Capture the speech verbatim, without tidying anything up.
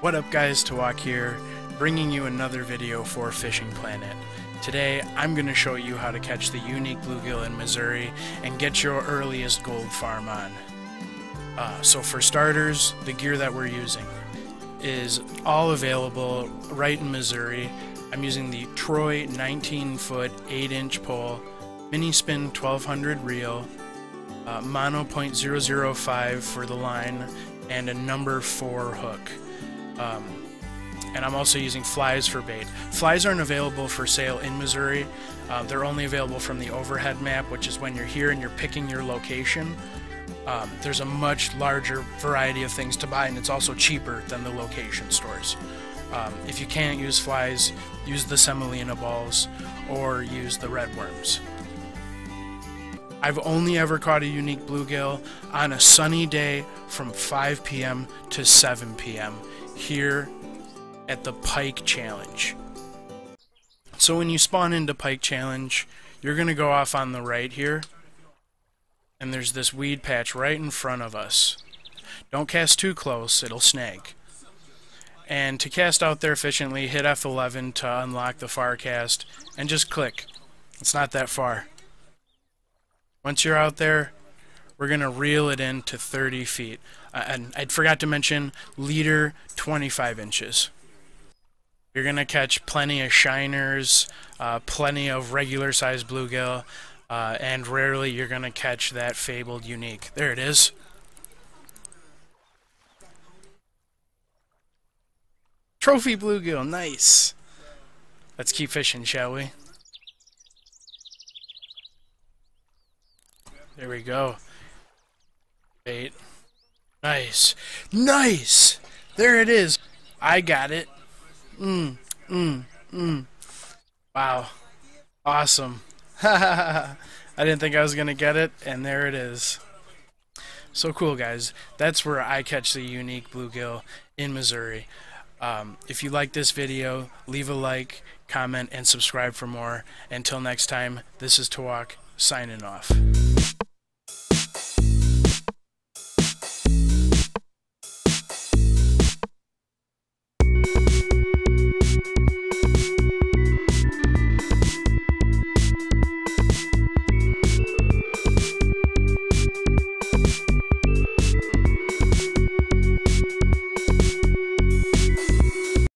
What up guys, Tawok here, bringing you another video for Fishing Planet. Today I'm going to show you how to catch the unique bluegill in Missouri and get your earliest gold farm on. Uh, so for starters, the gear that we're using is all available right in Missouri. I'm using the Troy nineteen foot eight inch pole, mini spin twelve hundred reel, uh, mono point zero zero five for the line, and a number four hook. Um, and I'm also using flies for bait. Flies aren't available for sale in Missouri. Uh, they're only available from the overhead map, which is when you're here and you're picking your location. Um, there's a much larger variety of things to buy, and it's also cheaper than the location stores. Um, if you can't use flies, use the semolina balls or use the red worms. I've only ever caught a unique bluegill on a sunny day from five P M to seven P M here at the Pike Challenge. So when you spawn into Pike Challenge, you're gonna go off on the right here, and there's this weed patch right in front of us. Don't cast too close, it'll snag. And to cast out there efficiently, hit F eleven to unlock the far cast and just click. It's not that far. Once you're out there, we're going to reel it in to thirty feet. Uh, and I forgot to mention, leader twenty-five inches. You're going to catch plenty of shiners, uh, plenty of regular sized bluegill, uh, and rarely you're going to catch that fabled unique. There it is. Trophy bluegill, nice. Let's keep fishing, shall we? There we go. Bait. Nice. Nice! There it is. I got it. Mmm. Mmm. Mmm. Wow. Awesome. Ha ha ha. I didn't think I was going to get it, and there it is. So cool, guys. That's where I catch the unique bluegill in Missouri. Um, if you like this video, leave a like, comment, and subscribe for more. Until next time, this is Tawok, signing off.